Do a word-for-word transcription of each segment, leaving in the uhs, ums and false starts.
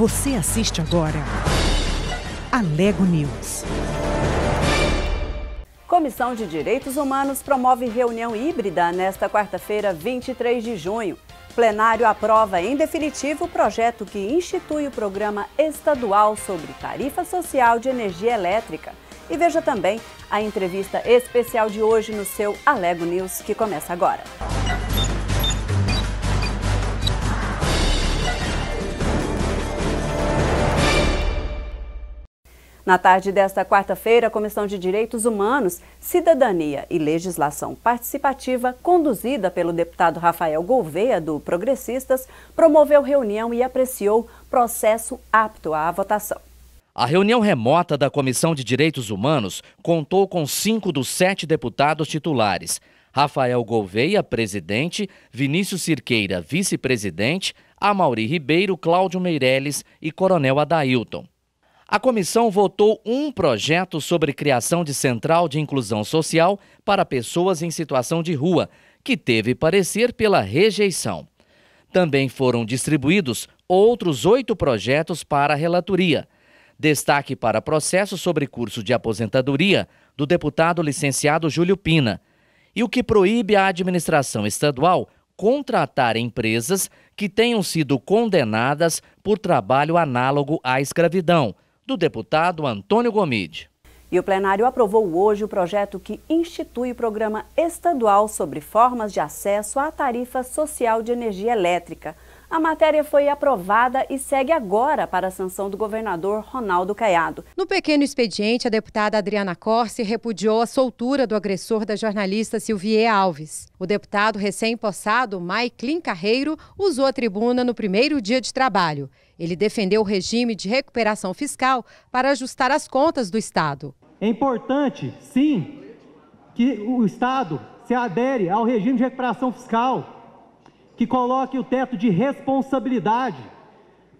Você assiste agora Alego News. Comissão de Direitos Humanos promove reunião híbrida nesta quarta-feira, vinte e três de junho. Plenário aprova em definitivo o projeto que institui o Programa Estadual sobre Tarifa Social de Energia Elétrica. E veja também a entrevista especial de hoje no seu Alego News, que começa agora. Na tarde desta quarta-feira, a Comissão de Direitos Humanos, Cidadania e Legislação Participativa, conduzida pelo deputado Rafael Gouveia, do Progressistas, promoveu reunião e apreciou processo apto à votação. A reunião remota da Comissão de Direitos Humanos contou com cinco dos sete deputados titulares: Rafael Gouveia, presidente, Vinícius Cirqueira, vice-presidente, Amauri Ribeiro, Cláudio Meirelles e Coronel Adailton. A comissão votou um projeto sobre criação de central de inclusão social para pessoas em situação de rua, que teve parecer pela rejeição. Também foram distribuídos outros oito projetos para a relatoria. Destaque para processo sobre curso de aposentadoria do deputado licenciado Júlio Pina, e o que proíbe a administração estadual contratar empresas que tenham sido condenadas por trabalho análogo à escravidão, do deputado Antônio Gomide. E o plenário aprovou hoje o projeto que institui o Programa Estadual sobre Formas de Acesso à Tarifa Social de Energia Elétrica. A matéria foi aprovada e segue agora para a sanção do governador Ronaldo Caiado. No pequeno expediente, a deputada Adriana Corsi repudiou a soltura do agressor da jornalista Silvia Alves. O deputado recém-possado, Maiklin Carreiro, usou a tribuna no primeiro dia de trabalho. Ele defendeu o regime de recuperação fiscal para ajustar as contas do Estado. É importante, sim, que o Estado se adere ao regime de recuperação fiscal, que coloque o teto de responsabilidade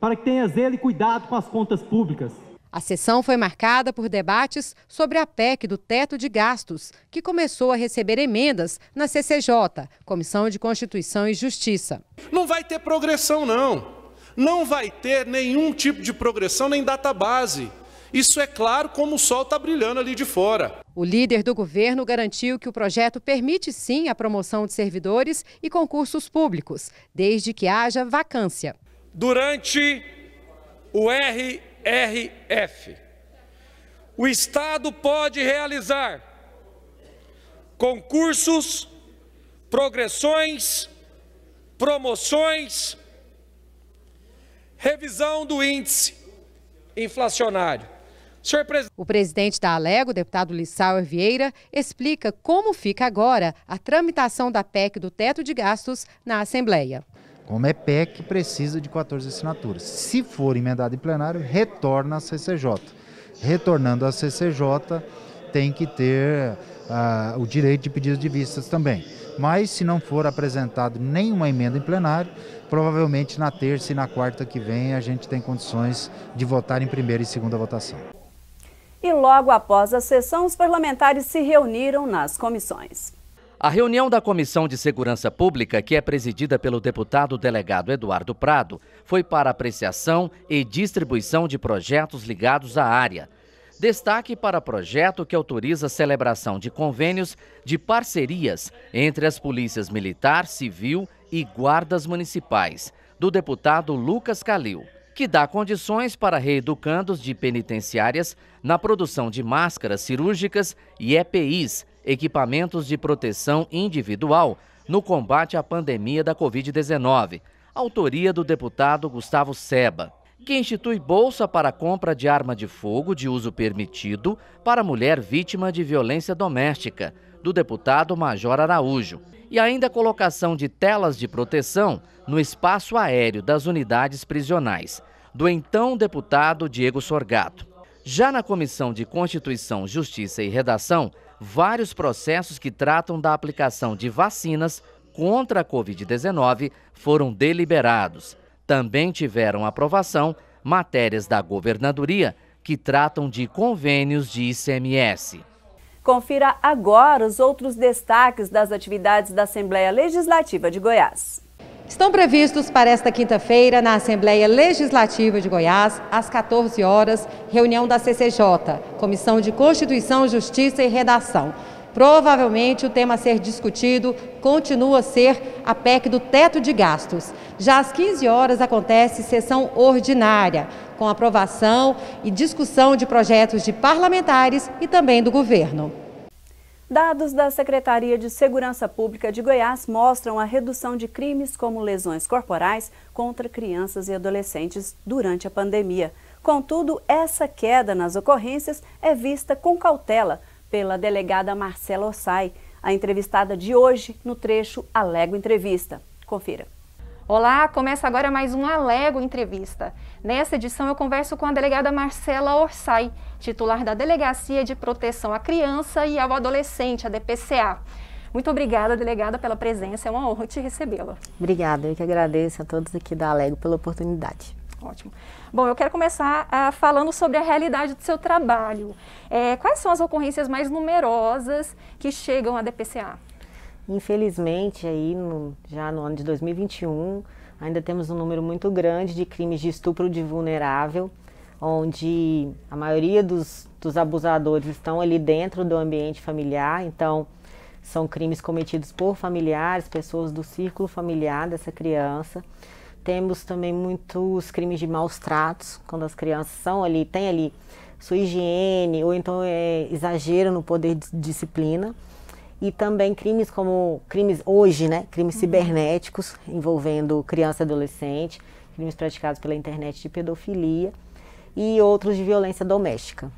para que tenha zelo e cuidado com as contas públicas. A sessão foi marcada por debates sobre a P E C do teto de gastos, que começou a receber emendas na C C J, Comissão de Constituição e Justiça. Não vai ter progressão, não. Não vai ter nenhum tipo de progressão nem database. Isso é claro como o sol está brilhando ali de fora. O líder do governo garantiu que o projeto permite sim a promoção de servidores e concursos públicos, desde que haja vacância. Durante o R R F, o Estado pode realizar concursos, progressões, promoções, revisão do índice inflacionário. Senhor presidente... O presidente da Alego, deputado Lissauer Vieira, explica como fica agora a tramitação da P E C do teto de gastos na Assembleia. Como é P E C, precisa de quatorze assinaturas. Se for emendado em plenário, retorna à C C J. Retornando à C C J, tem que ter uh, o direito de pedido de vistas também. Mas se não for apresentado nenhuma emenda em plenário, provavelmente na terça e na quarta que vem a gente tem condições de votar em primeira e segunda votação. E logo após a sessão, os parlamentares se reuniram nas comissões. A reunião da Comissão de Segurança Pública, que é presidida pelo deputado delegado Eduardo Prado, foi para apreciação e distribuição de projetos ligados à área. Destaque para projeto que autoriza a celebração de convênios de parcerias entre as polícias militar, civil e guardas municipais, do deputado Lucas Calil, que dá condições para reeducandos de penitenciárias na produção de máscaras cirúrgicas e E P Is, equipamentos de proteção individual, no combate à pandemia da Covid dezenove, autoria do deputado Gustavo Seba, que institui bolsa para compra de arma de fogo de uso permitido para mulher vítima de violência doméstica, do deputado Major Araújo, e ainda colocação de telas de proteção no espaço aéreo das unidades prisionais, do então deputado Diego Sorgato. Já na Comissão de Constituição, Justiça e Redação, vários processos que tratam da aplicação de vacinas contra a Covid dezenove foram deliberados. Também tiveram aprovação matérias da governadoria que tratam de convênios de I C M S. Confira agora os outros destaques das atividades da Assembleia Legislativa de Goiás. Estão previstos para esta quinta-feira, na Assembleia Legislativa de Goiás, às quatorze horas, reunião da C C J, Comissão de Constituição, Justiça e Redação. Provavelmente o tema a ser discutido continua a ser a P E C do teto de gastos. Já às quinze horas acontece sessão ordinária, com aprovação e discussão de projetos de parlamentares e também do governo. Dados da Secretaria de Segurança Pública de Goiás mostram a redução de crimes como lesões corporais contra crianças e adolescentes durante a pandemia. Contudo, essa queda nas ocorrências é vista com cautela pela delegada Marcela Ossai, a entrevistada de hoje no trecho Alego Entrevista. Confira. Olá, começa agora mais um Alego Entrevista. Nessa edição eu converso com a delegada Marcela Ossai, titular da Delegacia de Proteção à Criança e ao Adolescente, a D P C A. Muito obrigada, delegada, pela presença. É uma honra te recebê-la. Obrigada, eu que agradeço a todos aqui da Alego pela oportunidade. Ótimo. Bom, eu quero começar ah, falando sobre a realidade do seu trabalho. É, quais são as ocorrências mais numerosas que chegam à D P C A? Infelizmente, aí no, já no ano de dois mil e vinte e um, ainda temos um número muito grande de crimes de estupro de vulnerável, onde a maioria dos, dos abusadores estão ali dentro do ambiente familiar. Então, são crimes cometidos por familiares, pessoas do círculo familiar dessa criança. Temos também muitos crimes de maus tratos, quando as crianças são ali, tem ali sua higiene, ou então é exagero no poder de disciplina. E também crimes como, crimes hoje, né, crimes uhum. cibernéticos, envolvendo criança e adolescente, crimes praticados pela internet de pedofilia e outros de violência doméstica.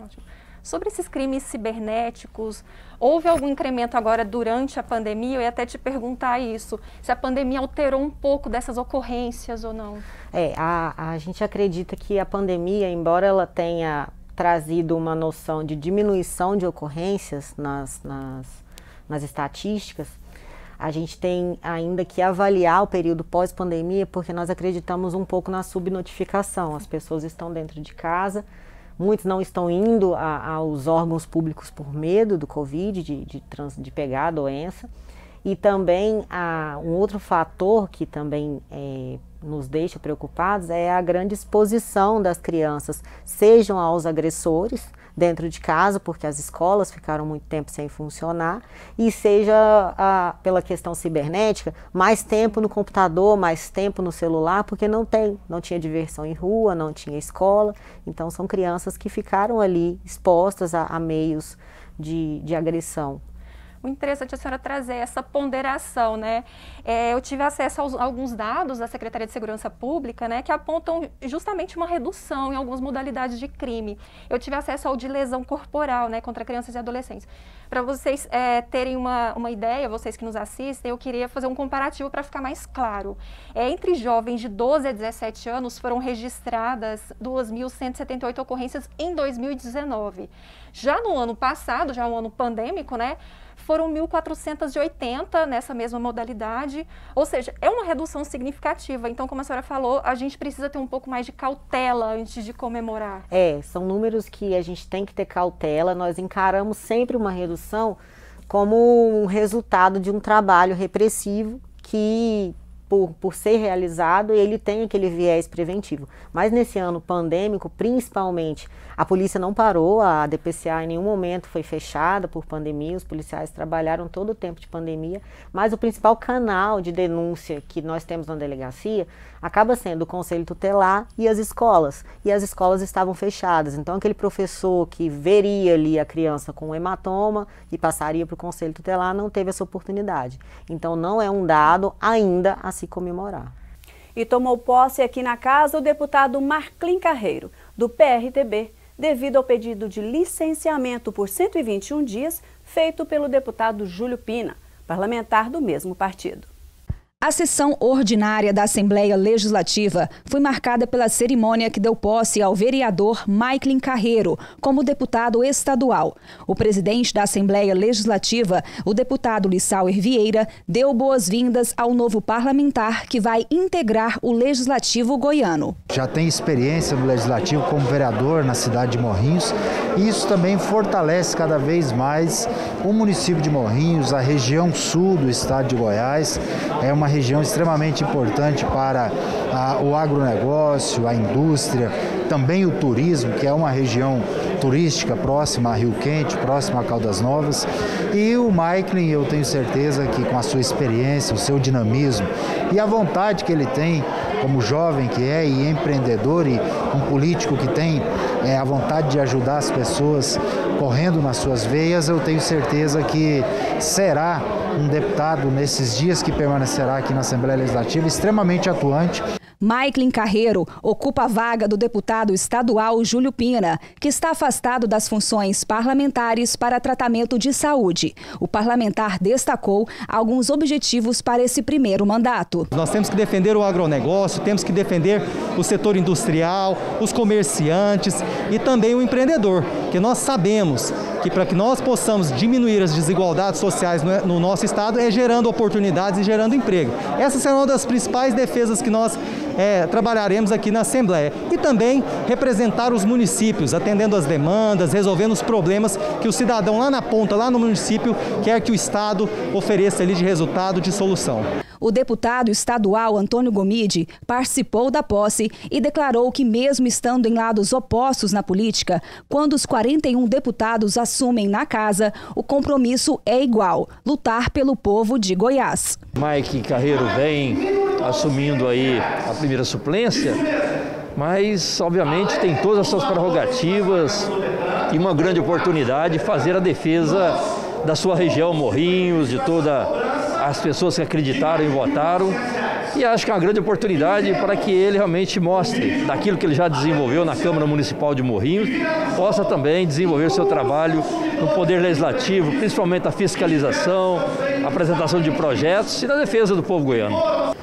Ótimo. Sobre esses crimes cibernéticos, houve algum incremento agora durante a pandemia? Eu ia até te perguntar isso, se a pandemia alterou um pouco dessas ocorrências ou não? É, a, a gente acredita que a pandemia, embora ela tenha trazido uma noção de diminuição de ocorrências nas, nas, nas estatísticas, a gente tem ainda que avaliar o período pós-pandemia, porque nós acreditamos um pouco na subnotificação. As pessoas estão dentro de casa, muitos não estão indo a, aos órgãos públicos por medo do Covid, de, de, trans, de pegar a doença. E também a, um outro fator que também é, nos deixa preocupados é a grande exposição das crianças, sejam aos agressores dentro de casa, porque as escolas ficaram muito tempo sem funcionar, e seja a, pela questão cibernética, mais tempo no computador, mais tempo no celular, porque não tem, não tinha diversão em rua, não tinha escola. Então são crianças que ficaram ali expostas a, a meios de, de agressão. Muito interessante a senhora trazer essa ponderação, né? É, eu tive acesso aos, a alguns dados da Secretaria de Segurança Pública, né, que apontam justamente uma redução em algumas modalidades de crime. Eu tive acesso ao de lesão corporal, né, contra crianças e adolescentes. Para vocês é, terem uma, uma ideia, vocês que nos assistem, eu queria fazer um comparativo para ficar mais claro. É, entre jovens de doze a dezessete anos foram registradas duas mil cento e setenta e oito ocorrências em dois mil e dezenove. Já no ano passado, já um ano pandêmico, né, foram mil quatrocentos e oitenta nessa mesma modalidade, ou seja, é uma redução significativa. Então, como a senhora falou, a gente precisa ter um pouco mais de cautela antes de comemorar. É, são números que a gente tem que ter cautela. Nós encaramos sempre uma redução como um resultado de um trabalho repressivo que, por, por ser realizado, ele tem aquele viés preventivo. Mas nesse ano pandêmico, principalmente, a polícia não parou, a D P C A em nenhum momento foi fechada por pandemia, os policiais trabalharam todo o tempo de pandemia, mas o principal canal de denúncia que nós temos na delegacia acaba sendo o Conselho Tutelar e as escolas, e as escolas estavam fechadas. Então aquele professor que veria ali a criança com um hematoma e passaria para o Conselho Tutelar não teve essa oportunidade. Então não é um dado ainda a se comemorar. E tomou posse aqui na casa o deputado Maiklin Carreiro, do P R T B, devido ao pedido de licenciamento por cento e vinte e um dias feito pelo deputado Júlio Pina, parlamentar do mesmo partido. A sessão ordinária da Assembleia Legislativa foi marcada pela cerimônia que deu posse ao vereador Maiklin Carreiro como deputado estadual. O presidente da Assembleia Legislativa, o deputado Lissauer Vieira, deu boas-vindas ao novo parlamentar que vai integrar o Legislativo goiano. Já tem experiência no Legislativo como vereador na cidade de Morrinhos, e isso também fortalece cada vez mais o município de Morrinhos, a região sul do estado de Goiás. É uma uma região extremamente importante para a, o agronegócio, a indústria, também o turismo, que é uma região turística próxima a Rio Quente, próxima a Caldas Novas. E o Maiklin, eu tenho certeza que com a sua experiência, o seu dinamismo e a vontade que ele tem como jovem que é e empreendedor e um político que tem é, a vontade de ajudar as pessoas correndo nas suas veias, eu tenho certeza que será um deputado nesses dias que permanecerá aqui na Assembleia Legislativa extremamente atuante. Maiklin Carreiro ocupa a vaga do deputado estadual Júlio Pina, que está afastado das funções parlamentares para tratamento de saúde. O parlamentar destacou alguns objetivos para esse primeiro mandato. Nós temos que defender o agronegócio, temos que defender o setor industrial, os comerciantes e também o empreendedor, que nós sabemos que para que nós possamos diminuir as desigualdades sociais no nosso estado é gerando oportunidades e gerando emprego. Essa será uma das principais defesas que nós É, trabalharemos aqui na Assembleia e também representar os municípios, atendendo as demandas, resolvendo os problemas que o cidadão lá na ponta, lá no município, quer que o Estado ofereça ali de resultado, de solução. O deputado estadual Antônio Gomide participou da posse e declarou que mesmo estando em lados opostos na política, quando os quarenta e um deputados assumem na casa, o compromisso é igual, lutar pelo povo de Goiás. Maiklin Carreiro vem assumindo aí a primeira suplência, mas obviamente tem todas as suas prerrogativas e uma grande oportunidade de fazer a defesa da sua região, Morrinhos, de todas as pessoas que acreditaram e votaram, e acho que é uma grande oportunidade para que ele realmente mostre daquilo que ele já desenvolveu na Câmara Municipal de Morrinhos, possa também desenvolver seu trabalho no Poder Legislativo, principalmente a fiscalização, a apresentação de projetos e na defesa do povo goiano.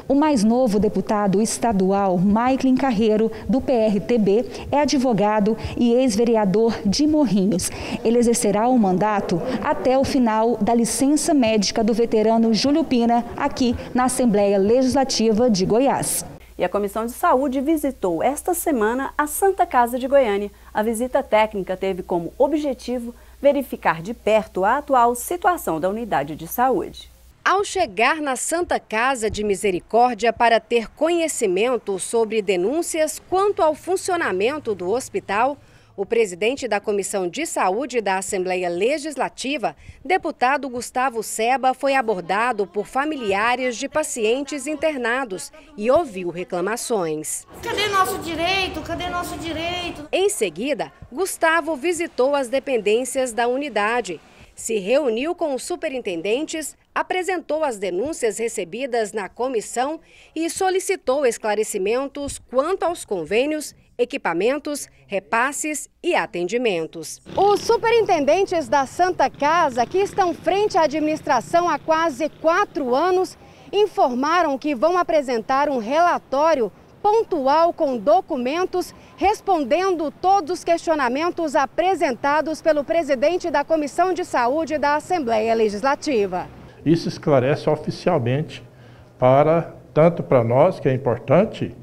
O mais novo deputado estadual, Maiklin Carreiro, do P R T B, é advogado e ex-vereador de Morrinhos. Ele exercerá o mandato até o final da licença médica do veterano Júlio Pina, aqui na Assembleia Legislativa de Goiás. E a Comissão de Saúde visitou esta semana a Santa Casa de Goiânia. A visita técnica teve como objetivo verificar de perto a atual situação da unidade de saúde. Ao chegar na Santa Casa de Misericórdia para ter conhecimento sobre denúncias quanto ao funcionamento do hospital, o presidente da Comissão de Saúde da Assembleia Legislativa, deputado Gustavo Seba, foi abordado por familiares de pacientes internados e ouviu reclamações. Cadê nosso direito? Cadê nosso direito? Em seguida, Gustavo visitou as dependências da unidade, se reuniu com os superintendentes, apresentou as denúncias recebidas na comissão e solicitou esclarecimentos quanto aos convênios, equipamentos, repasses e atendimentos. Os superintendentes da Santa Casa, que estão frente à administração há quase quatro anos, informaram que vão apresentar um relatório pontual com documentos, respondendo todos os questionamentos apresentados pelo presidente da Comissão de Saúde da Assembleia Legislativa. Isso esclarece oficialmente, para tanto para nós, que é importante,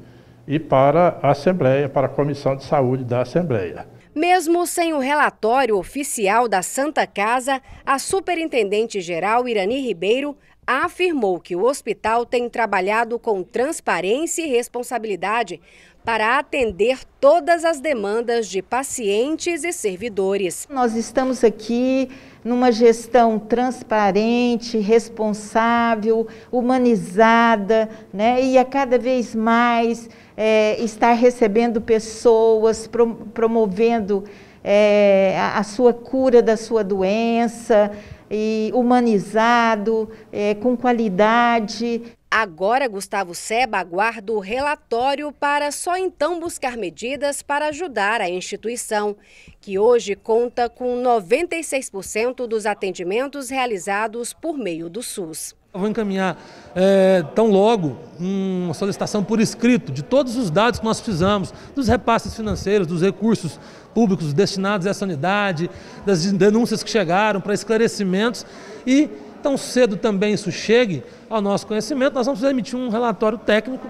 e para a Assembleia, para a Comissão de Saúde da Assembleia. Mesmo sem o relatório oficial da Santa Casa, a superintendente-geral Irani Ribeiro afirmou que o hospital tem trabalhado com transparência e responsabilidade para atender todas as demandas de pacientes e servidores. Nós estamos aqui numa gestão transparente, responsável, humanizada, né? E a cada vez mais é, estar recebendo pessoas, promovendo é, a, a sua cura da sua doença, e humanizado, é, com qualidade. Agora, Gustavo Seba aguarda o relatório para só então buscar medidas para ajudar a instituição, que hoje conta com noventa e seis por cento dos atendimentos realizados por meio do SUS. Eu vou encaminhar é, tão logo uma solicitação por escrito de todos os dados que nós precisamos, dos repasses financeiros, dos recursos públicos destinados à sanidade, das denúncias que chegaram para esclarecimentos e tão cedo também isso chegue ao nosso conhecimento, nós vamos emitir um relatório técnico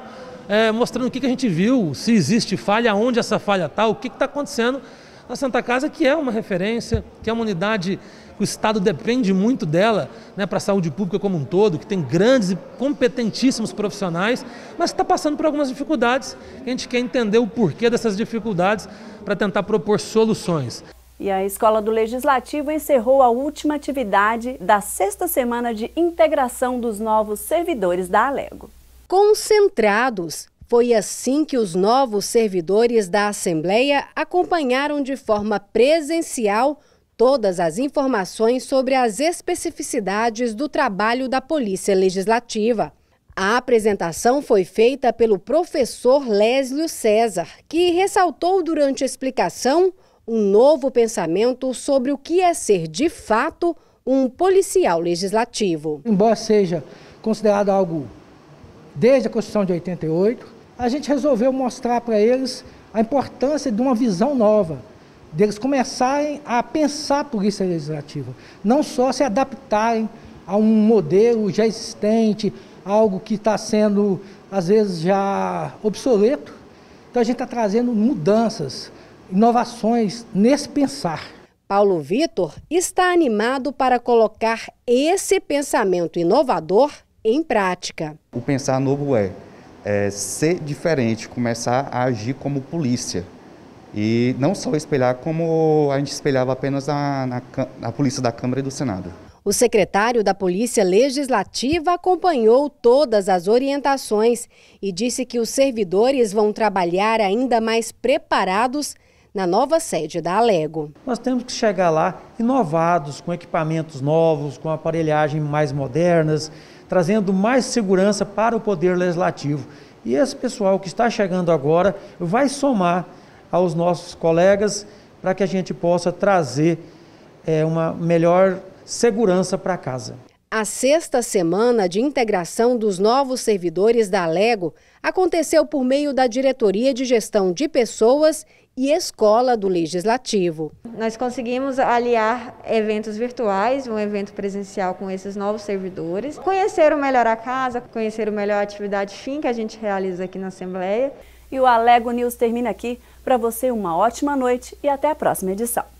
é, mostrando o que, que a gente viu, se existe falha, onde essa falha está, o que está acontecendo A Santa Casa, que é uma referência, que é uma unidade que o Estado depende muito dela, né, para a saúde pública como um todo, que tem grandes e competentíssimos profissionais, mas que está passando por algumas dificuldades. A gente quer entender o porquê dessas dificuldades para tentar propor soluções. E a Escola do Legislativo encerrou a última atividade da sexta semana de integração dos novos servidores da Alego. Concentrados, foi assim que os novos servidores da Assembleia acompanharam de forma presencial todas as informações sobre as especificidades do trabalho da Polícia Legislativa. A apresentação foi feita pelo professor Léslio César, que ressaltou durante a explicação um novo pensamento sobre o que é ser, de fato, um policial legislativo. Embora seja considerado algo desde a Constituição de oitenta e oito, a gente resolveu mostrar para eles a importância de uma visão nova, deles começarem a pensar a polícia legislativa, não só se adaptarem a um modelo já existente, algo que está sendo, às vezes, já obsoleto. Então a gente está trazendo mudanças, inovações nesse pensar. Paulo Vitor está animado para colocar esse pensamento inovador em prática. O pensar novo é, é ser diferente, começar a agir como polícia. E não só espelhar como a gente espelhava apenas a, na, a polícia da Câmara e do Senado. O secretário da Polícia Legislativa acompanhou todas as orientações e disse que os servidores vão trabalhar ainda mais preparados na nova sede da Alego. Nós temos que chegar lá inovados, com equipamentos novos, com aparelhagem mais modernas, trazendo mais segurança para o Poder Legislativo. E esse pessoal que está chegando agora vai somar aos nossos colegas para que a gente possa trazer é, uma melhor segurança para casa. A sexta semana de integração dos novos servidores da Alego aconteceu por meio da Diretoria de Gestão de Pessoas e Escola do Legislativo. Nós conseguimos aliar eventos virtuais, um evento presencial com esses novos servidores, conheceram melhor a casa, conheceram melhor a atividade fim que a gente realiza aqui na Assembleia. E o Alego News termina aqui. Para você, uma ótima noite e até a próxima edição.